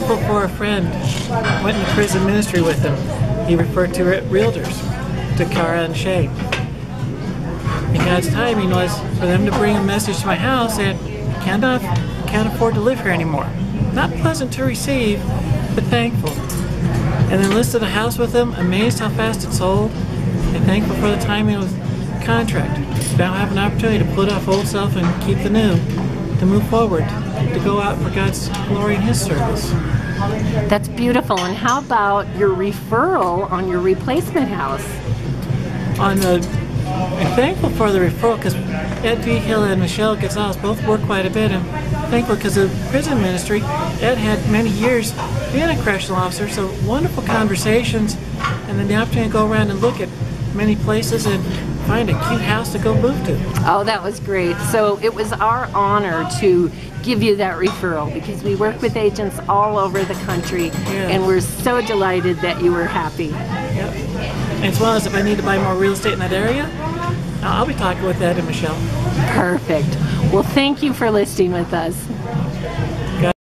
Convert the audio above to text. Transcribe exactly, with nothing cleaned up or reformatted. thankful for a friend. Went into prison ministry with him. He referred to it realtors, to Carra and Shae. In God's timing was for them to bring a message to my house that I cannot, can't afford to live here anymore. Not pleasant to receive, but thankful. And then listed a house with them, amazed how fast it sold, and thankful for the timing of the contract. Now I have an opportunity to put off old self and keep the new, to move forward, to go out for God's glory and His service. That's beautiful. And how about your referral on your replacement house? On the, I'm thankful for the referral because Ed V Hill and Michelle Gonzalez both work quite a bit, and thankful because of prison ministry. Ed had many years being a correctional officer, so wonderful conversations, and then the opportunity to go around and look at many places and find a cute house to go move to. Oh, that was great. So it was our honor to give you that referral because we work with agents all over the country, yeah. And we're so delighted that you were happy. Yep. As well as if I need to buy more real estate in that area, I'll be talking with Ed and Michelle. Perfect. Well, thank you for listening with us.